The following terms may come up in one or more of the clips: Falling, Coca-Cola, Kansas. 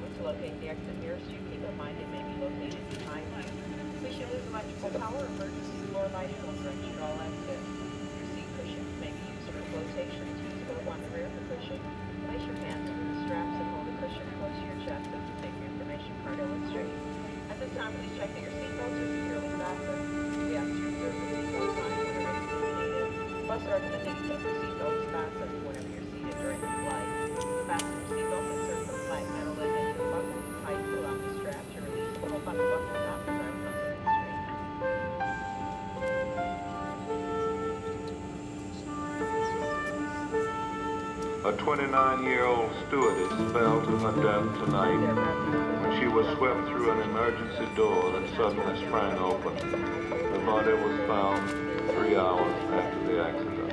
moment to locate the exit nearest you. Keep in mind it may be located behind you. Please use electrical power, emergency floor lighting will search at all exits. Your seat cushions may be used for flotation. Use the one rear of the cushion. Place your hands through the straps and hold the cushion close to your chest as the safety information card illustrates. At this time, please check that your seatbelts are securely fastened. We ask you to observe the seatbelt sign whenever it's needed. Plus, our attendants keep your seatbelts fastened whenever you're seated during the flight. Fasten your seatbelt insert from flight metal and then your buckle tight along the strap to release the whole buckle off the top. A 29-year-old stewardess fell to her death tonight when she was swept through an emergency door that suddenly sprang open. The body was found 3 hours after the accident.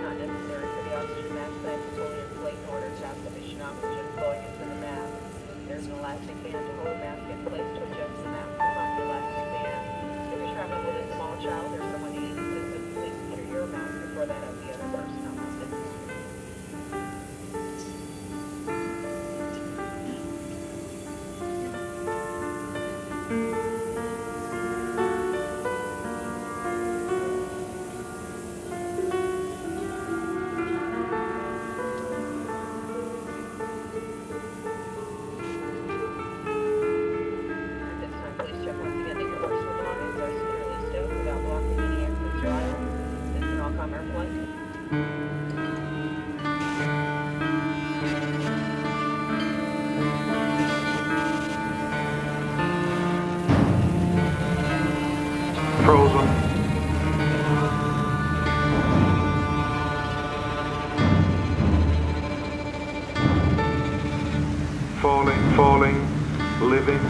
Not necessary for the oxygen mask bag to fully inflate in order to have sufficient oxygen flowing into the mask. There's an elastic band to hold the mask in place to adjust the mask along the elastic band. If you're traveling with a small child or someone needing assistance, please secure your mask before that of the other person.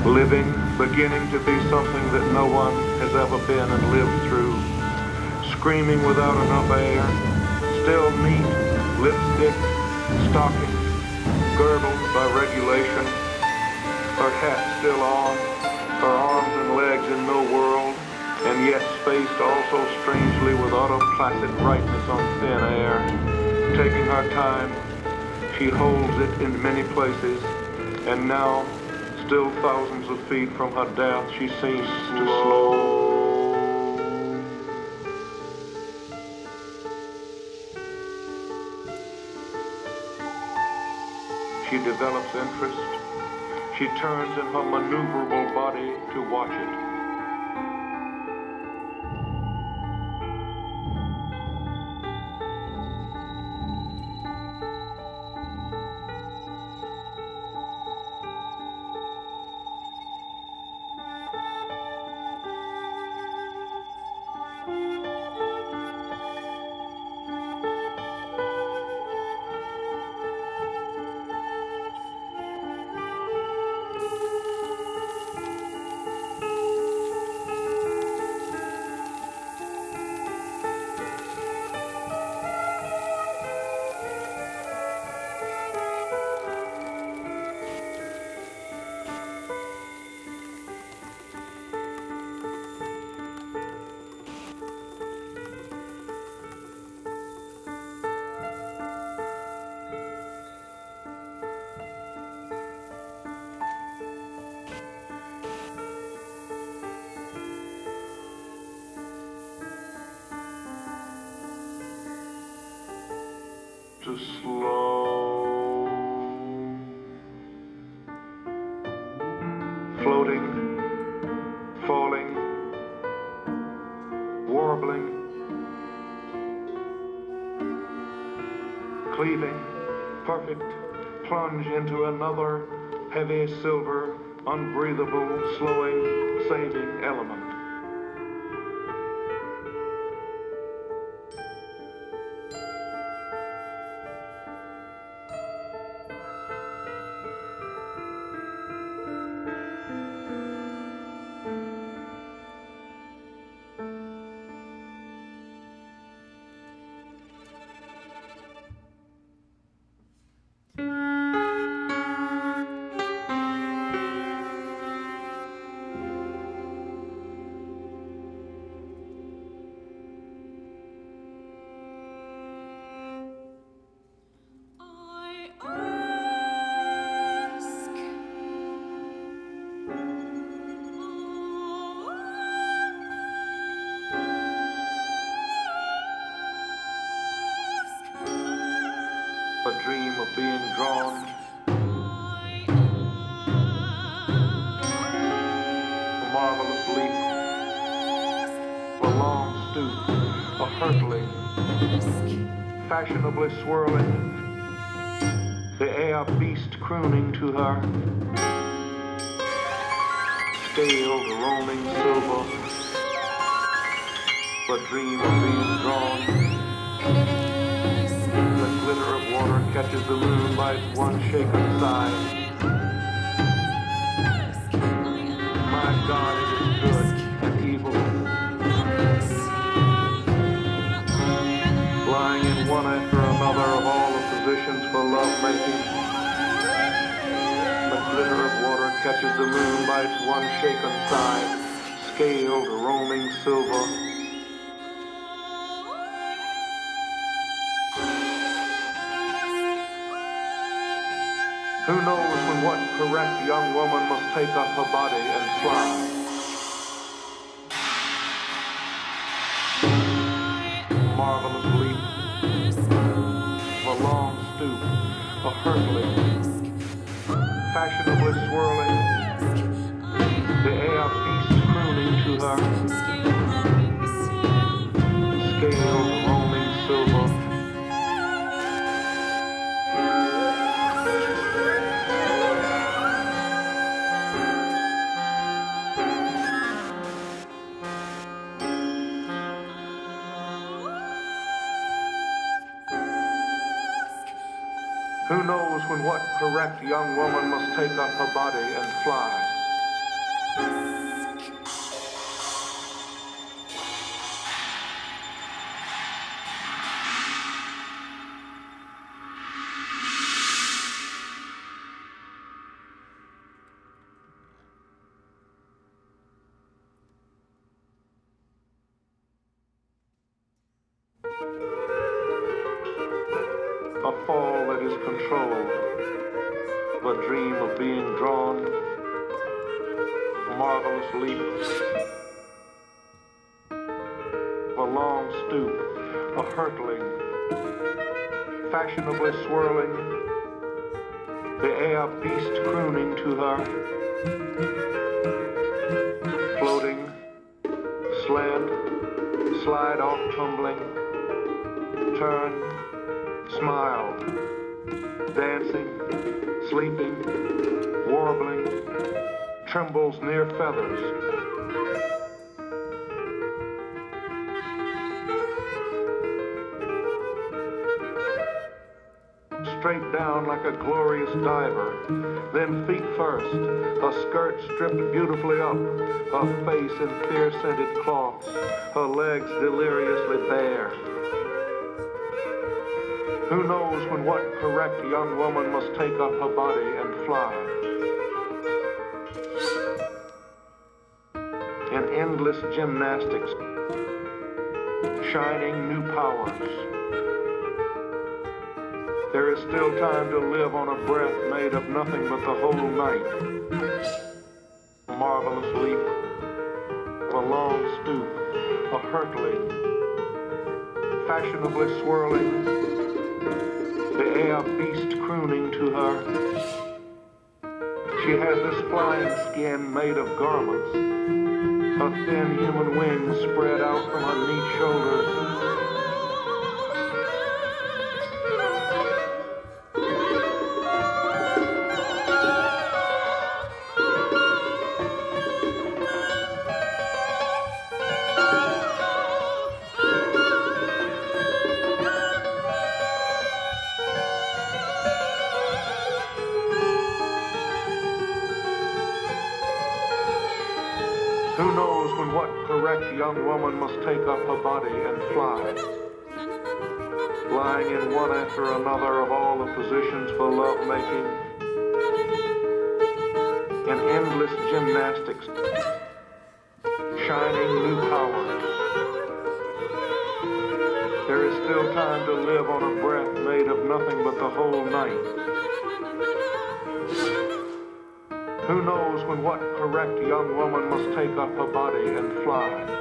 Living, beginning to be something that no one has ever been and lived through. Screaming without enough air, still neat, lipstick, stocking, girdled by regulation, her hat still on, her arms and legs in no whirl, and yet spaced also strangely with auto-placid brightness on thin air. Taking her time, she holds it in many places, and now, still thousands of feet from her death, she seems to slow. She develops interest. She turns in her maneuverable body to watch it. To slow, floating, falling, warbling, cleaving, perfect, plunge into another heavy, silver, unbreathable, slowing, saving element. drawn. A marvelous leap, a long stoop, a hurtling, fashionably swirling, the air beast crooning to her, scaled roaming silver, the dream of being drawn. The glitter of water catches the moon by its one shaken side. My God, it is good and evil, lying in one after another of all the positions for love-making. The glitter of water catches the moon by its one shaken side, scaled roaming silver. Who knows when what correct young woman must take up her body and fly? Marvelous leap, a long stoop, a hurtling, fashionably swirling, the air beast crooning to her, scaled roaming silver. Who knows when what correct young woman must take up her body and fly? A fall that is controlled, the dream of being drawn, marvelous leaps, a long stoop, a hurtling, fashionably swirling, the air beast crooning to her, floating, slant, slide off tumbling, turn, smile, dancing, sleeping, warbling, trembles near feathers. Straight down like a glorious diver, then feet first, her skirt stripped beautifully up, her face in fear-scented cloths, her legs deliriously bare. Who knows when what correct young woman must take up her body and fly? In endless gymnastics, shining new powers. There is still time to live on a breath made of nothing but the whole night. A marvelous leap, a long stoop, a hurtling, fashionably swirling, the air beast crooning to her. She has this flying skin made of garments, her thin human wings spread out from her neat shoulders. Who knows when what correct young woman must take up her body and fly? Lying in one after another of all the positions for love-making. In endless gymnastics, shining new powers. There is still time to live on a breath made of nothing but the whole night. Who knows when what correct young woman must take up her body and fly?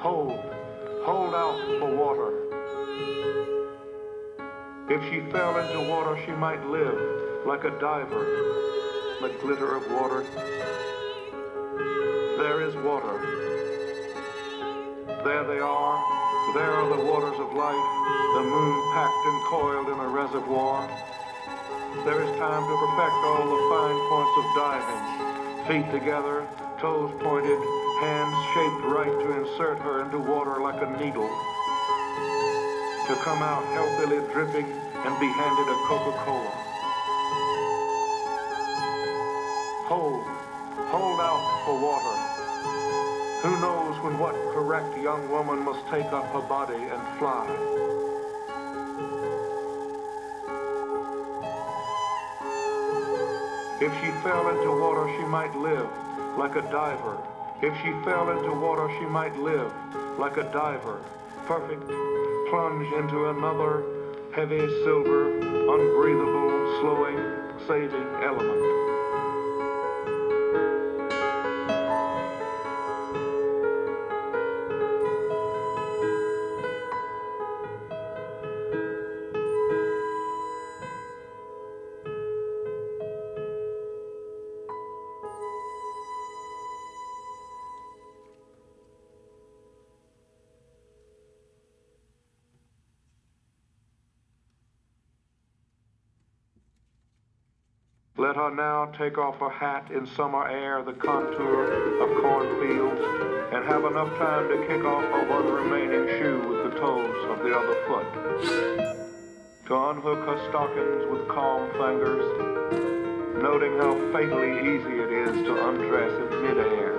Hold out for water. If she fell into water, she might live like a diver, the glitter of water. There is water. There they are. There are the waters of life, the moon packed and coiled in a reservoir. There is time to perfect all the fine points of diving. Feet together, toes pointed, hands shaped right to insert her into water like a needle. To come out healthily dripping and be handed a Coca-Cola. Hold out for water. Who knows when what correct young woman must take up her body and fly? If she fell into water, she might live like a diver. If she fell into water, she might live like a diver. Perfect. Plunge into another heavy, silver, unbreathable, slowing, saving element. Let her now take off her hat in summer air, the contour of cornfields, and have enough time to kick off her one remaining shoe with the toes of the other foot. To unhook her stockings with calm fingers, noting how fatally easy it is to undress in midair.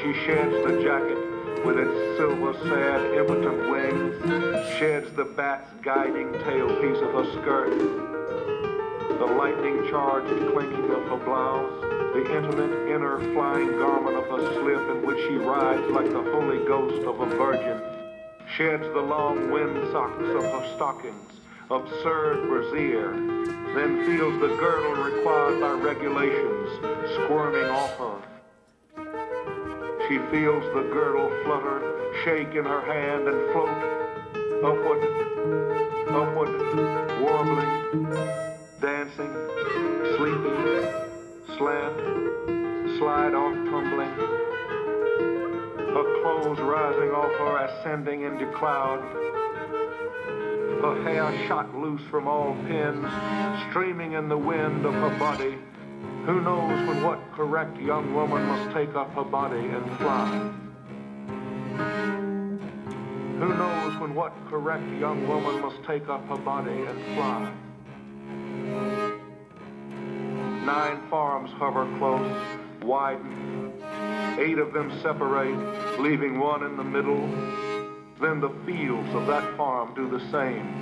She sheds the jacket with its silver, sad, impotent wings, sheds the bat's guiding tailpiece of her skirt, the lightning-charged clinking of her blouse, the intimate inner flying garment of her slip in which she rides like the Holy Ghost of a virgin, sheds the long wind socks of her stockings, absurd brassiere, then feels the girdle required by regulations squirming off her. She feels the girdle flutter, shake in her hand and float, upward, warbling, dancing, sleeping, slant, slide off tumbling, her clothes rising off her ascending into cloud, her hair shot loose from all pins, streaming in the wind of her body. Who knows when what correct young woman must take up her body and fly? Who knows when what correct young woman must take up her body and fly? 9 farms hover close, widen. 8 of them separate, leaving one in the middle. Then the fields of that farm do the same.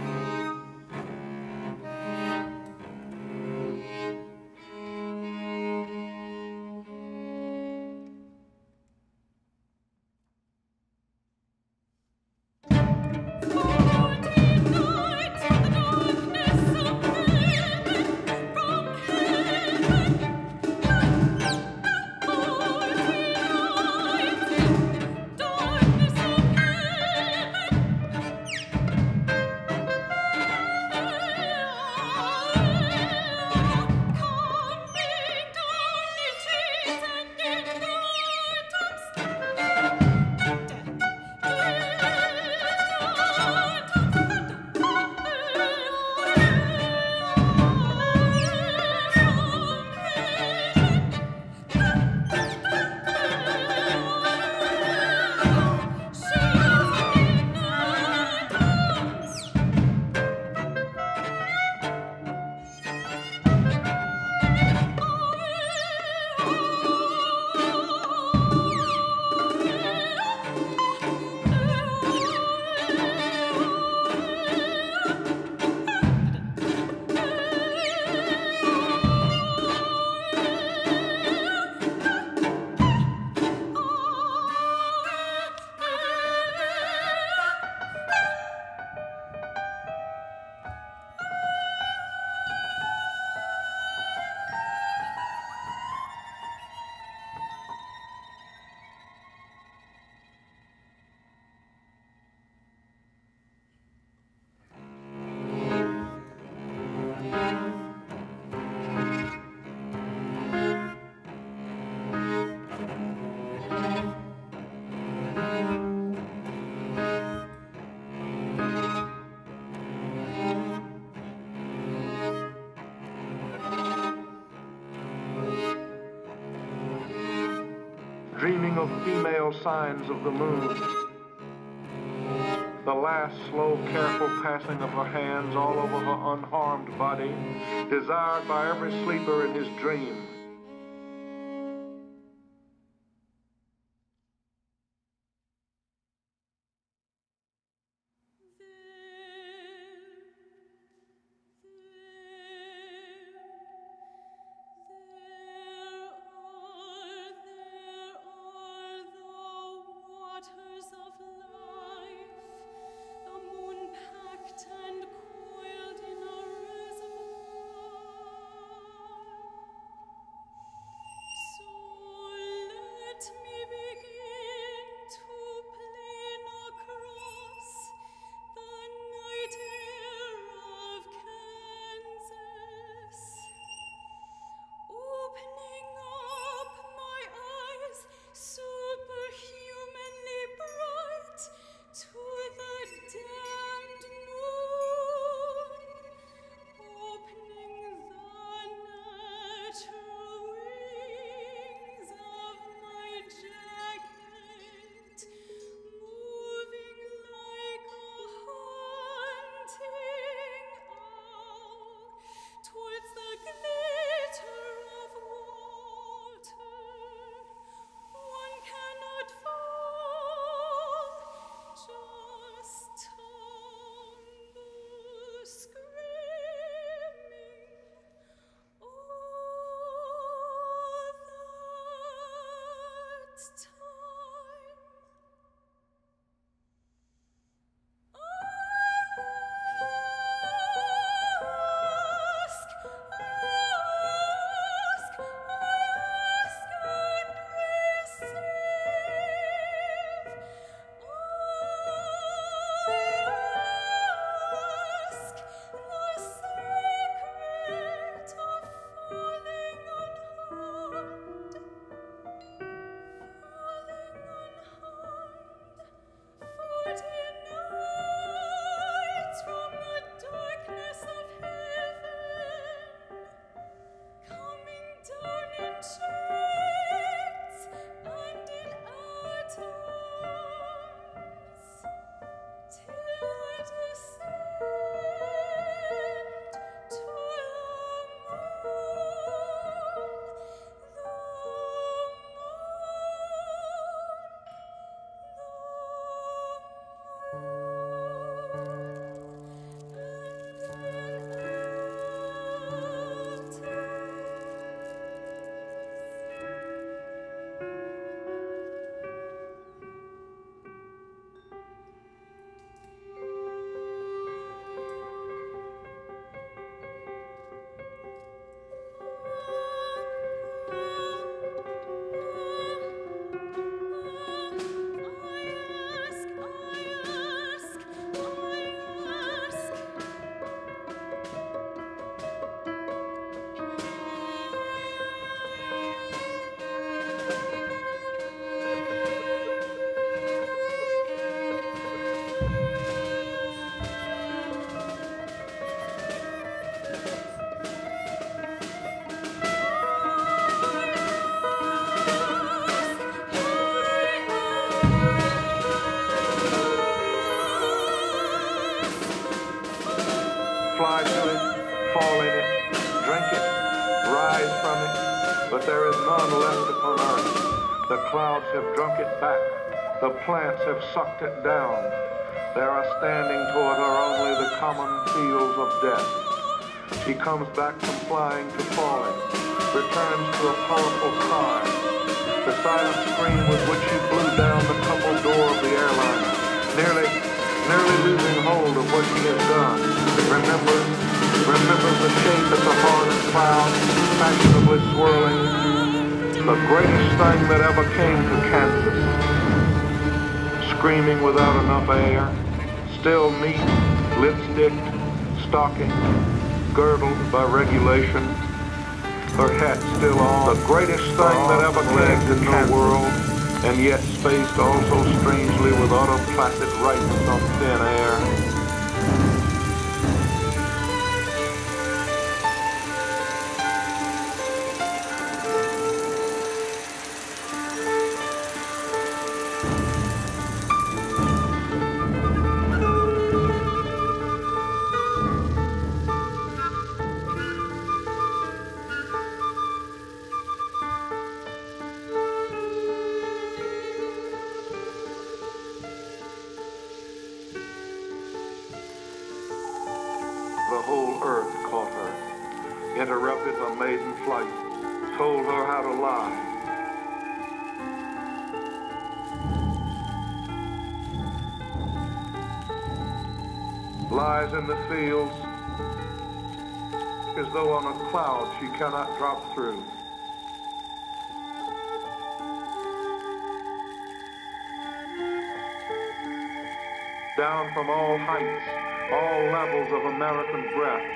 dreaming of female signs of the moon. The last slow, careful passing of her hands all over her unharmed body, desired by every sleeper in his dream. Fly to it, fall in it, drink it, rise from it, but there is none left upon earth. The clouds have drunk it back, the plants have sucked it down. There are standing toward her only the common fields of death. She comes back from flying to falling, returns to a powerful cry, the silent scream with which she blew down the coupled door of the airliner, nearly losing hold of what she has done. Remembers the shape of the hardened cloud, fashionably swirling, the greatest thing that ever came to Kansas. Screaming without enough air, still neat, lipsticked, stockinged, girdled by regulation, her hat still on, the greatest thing that ever came to Kansas. World. And yet spaced also strangely with utter placid rightness on thin air. interrupted her maiden flight, told her how to lie. Lies in the fields, as though on a cloud she cannot drop through. Down from all heights, all levels of American breath,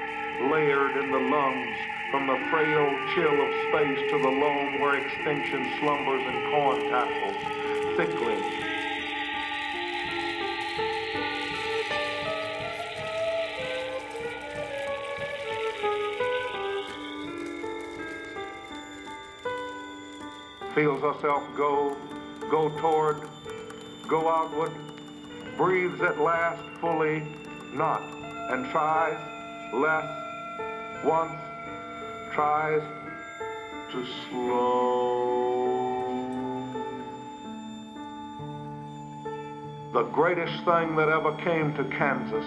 layered in the lungs, from the frail chill of space to the loam where extinction slumbers and corn tassels, thickly. Feels herself go toward, go outward, breathes at last fully, not, and tries, less, once, tries to slow. The greatest thing that ever came to Kansas.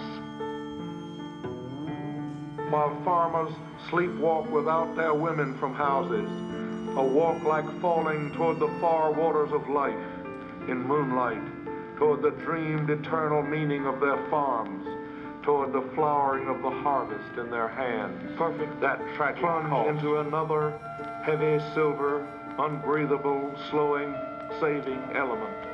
While farmers sleepwalk without their women from houses, a walk like falling toward the far waters of life in moonlight, toward the dreamed eternal meaning of their farms, toward the flowering of the harvest in their hands. Perfect that tragic plunge into another heavy, silver, unbreathable, slowing, saving element.